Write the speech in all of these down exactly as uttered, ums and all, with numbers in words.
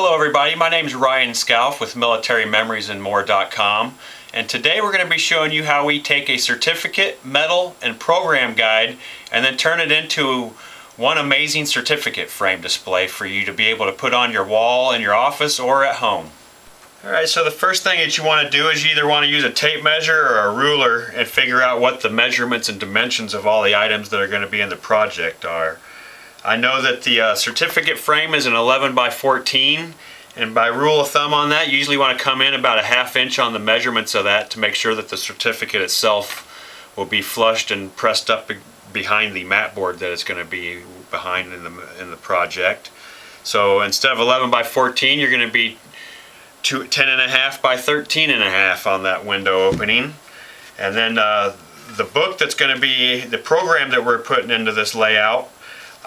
Hello everybody, my name is Ryan Scalf with Military Memories and More dot com, and today we're going to be showing you how we take a certificate, medal, and program guide and then turn it into one amazing certificate frame display for you to be able to put on your wall in your office or at home. Alright, so the first thing that you want to do is you either want to use a tape measure or a ruler and figure out what the measurements and dimensions of all the items that are going to be in the project are. I know that the uh, certificate frame is an eleven by fourteen, and by rule of thumb on that, you usually want to come in about a half inch on the measurements of that to make sure that the certificate itself will be flushed and pressed up behind the mat board that it's going to be behind in the, in the project. So instead of eleven by fourteen, you're going to be ten and a half by thirteen and a half on that window opening. And then uh, the book that's going to be, the program that we're putting into this layout,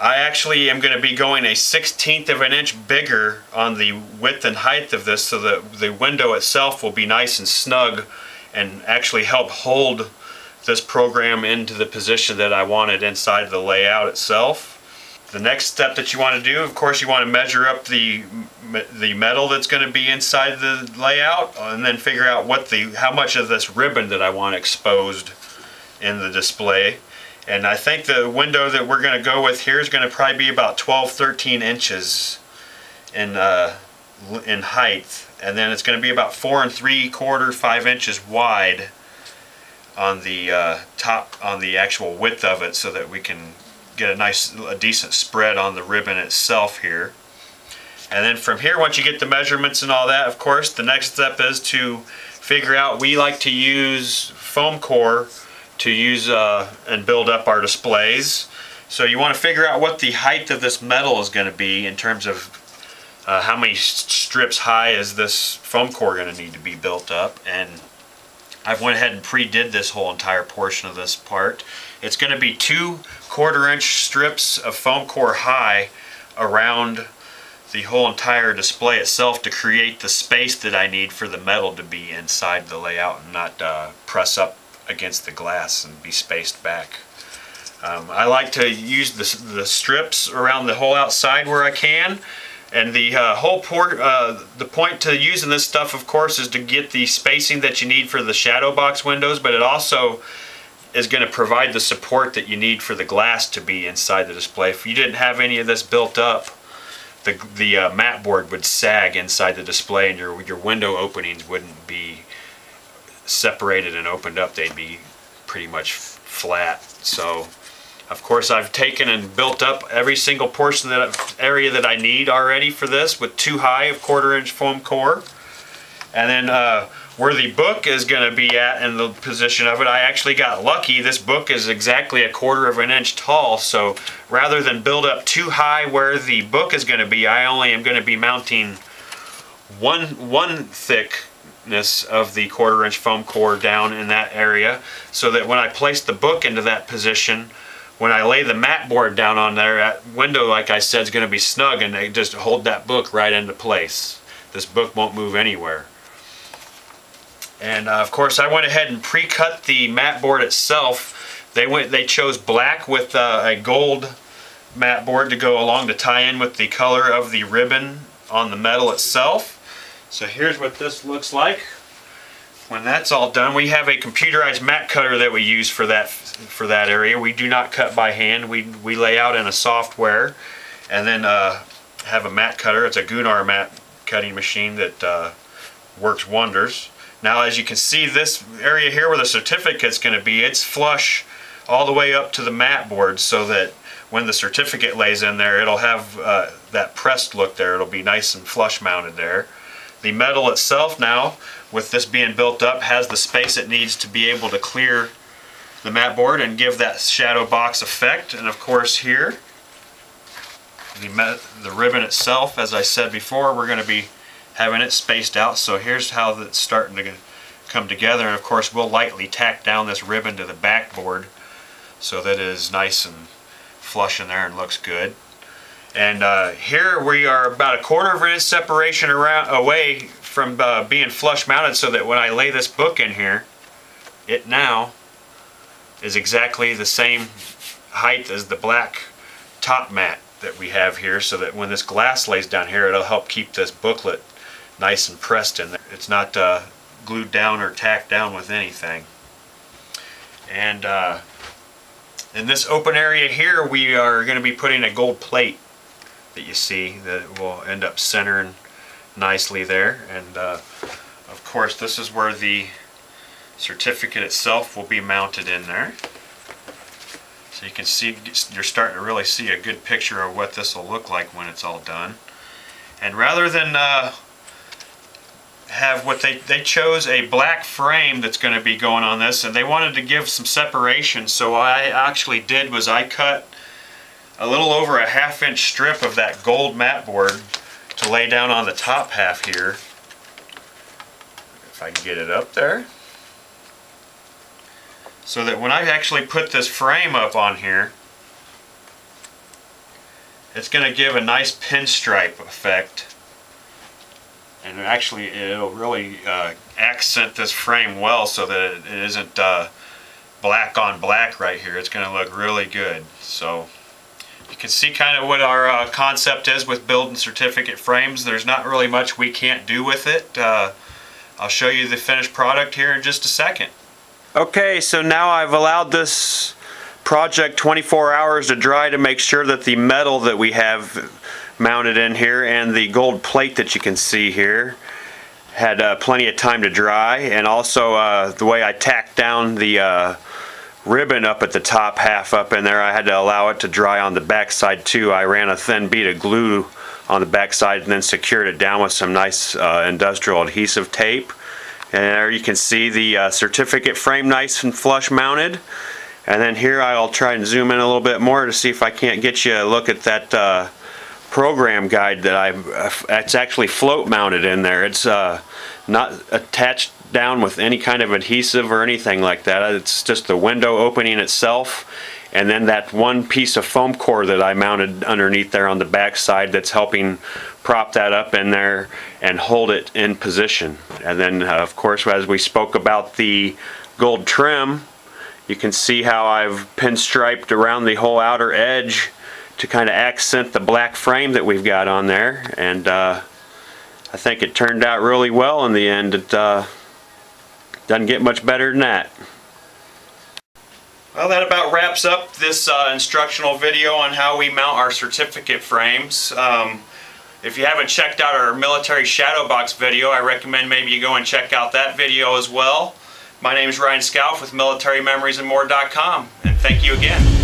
I actually am going to be going a sixteenth of an inch bigger on the width and height of this so that the window itself will be nice and snug and actually help hold this program into the position that I wanted inside the layout itself. The next step that you want to do, of course, you want to measure up the the metal that's going to be inside the layout and then figure out what the how much of this ribbon that I want exposed in the display. And I think the window that we're going to go with here is going to probably be about twelve, thirteen inches in, uh, in height. And then it's going to be about four and three quarter, five inches wide on the uh, top, on the actual width of it, so that we can get a nice, a decent spread on the ribbon itself here. And then from here, once you get the measurements and all that, of course, the next step is to figure out, we like to use foam core to use uh, and build up our displays. So you want to figure out what the height of this metal is going to be in terms of uh, how many strips high is this foam core going to need to be built up. And I've went ahead and pre-did this whole entire portion of this part. It's going to be two quarter inch strips of foam core high around the whole entire display itself to create the space that I need for the metal to be inside the layout and not uh, press up against the glass and be spaced back. Um, I like to use the, the strips around the whole outside where I can, and the uh, whole port, uh, the point to using this stuff, of course, is to get the spacing that you need for the shadow box windows, but it also is going to provide the support that you need for the glass to be inside the display. If you didn't have any of this built up, the, the uh, mat board would sag inside the display and your, your window openings wouldn't be separated and opened up, they'd be pretty much flat. So of course I've taken and built up every single portion that I've, area that I need already for this with two high of quarter inch foam core. And then uh, where the book is going to be at and the position of it, I actually got lucky. This book is exactly a quarter of an inch tall, so rather than build up too high where the book is going to be, I only am going to be mounting one one thick of the quarter inch foam core down in that area, so that when I place the book into that position, when I lay the mat board down on there, that window, like I said, is going to be snug and they just hold that book right into place. This book won't move anywhere. And uh, of course I went ahead and pre-cut the mat board itself. They went they chose black with uh, a gold mat board to go along to tie in with the color of the ribbon on the metal itself. So here's what this looks like. When that's all done, we have a computerized mat cutter that we use for that for that area. We do not cut by hand. We, we lay out in a software and then uh, have a mat cutter. It's a Gunnar mat cutting machine that uh, works wonders. Now as you can see, this area here where the certificate's going to be, it's flush all the way up to the mat board, so that when the certificate lays in there, it'll have uh, that pressed look there. It'll be nice and flush mounted there. The metal itself now, with this being built up, has the space it needs to be able to clear the mat board and give that shadow box effect. And of course here, the, the ribbon itself, as I said before, we're going to be having it spaced out. So here's how it's starting to come together. And of course we'll lightly tack down this ribbon to the backboard so that it is nice and flush in there and looks good. And uh, here we are about a quarter of an inch separation around, away from uh, being flush mounted, so that when I lay this book in here, it now is exactly the same height as the black top mat that we have here, so that when this glass lays down here, it'll help keep this booklet nice and pressed in there. It's not uh, glued down or tacked down with anything. And uh, in this open area here, we are going to be putting a gold plate that you see that will end up centering nicely there. And uh, of course, this is where the certificate itself will be mounted in there. So you can see, you're starting to really see a good picture of what this will look like when it's all done. And rather than uh, have what they, they chose a black frame that's going to be going on this, and they wanted to give some separation, so what I actually did was I cut a little over a half inch strip of that gold mat board to lay down on the top half here. If I can get it up there. So that when I actually put this frame up on here, it's going to give a nice pinstripe effect, and actually it'll really uh, accent this frame well, so that it isn't uh, black on black right here. It's going to look really good. So you can see kind of what our uh, concept is with building certificate frames. There's not really much we can't do with it. Uh, I'll show you the finished product here in just a second. Okay, so now I've allowed this project twenty-four hours to dry to make sure that the metal that we have mounted in here and the gold plate that you can see here had uh, plenty of time to dry, and also uh, the way I tacked down the uh, ribbon up at the top half up in there, I had to allow it to dry on the back side too. I ran a thin bead of glue on the back side and then secured it down with some nice uh, industrial adhesive tape. And there you can see the uh, certificate frame nice and flush mounted. And then here I'll try and zoom in a little bit more to see if I can't get you a look at that uh, program guide that I, it's actually float mounted in there. It's uh, not attached down with any kind of adhesive or anything like that. It's just the window opening itself, and then that one piece of foam core that I mounted underneath there on the back side that's helping prop that up in there and hold it in position. And then uh, of course, as we spoke about the gold trim, you can see how I've pinstriped around the whole outer edge to kind of accent the black frame that we've got on there. And uh, I think it turned out really well in the end. It uh, doesn't get much better than that. Well, that about wraps up this uh, instructional video on how we mount our certificate frames. Um, if you haven't checked out our military shadow box video, I recommend maybe you go and check out that video as well. My name is Ryan Scalf with Military Memories and More dot com, and thank you again.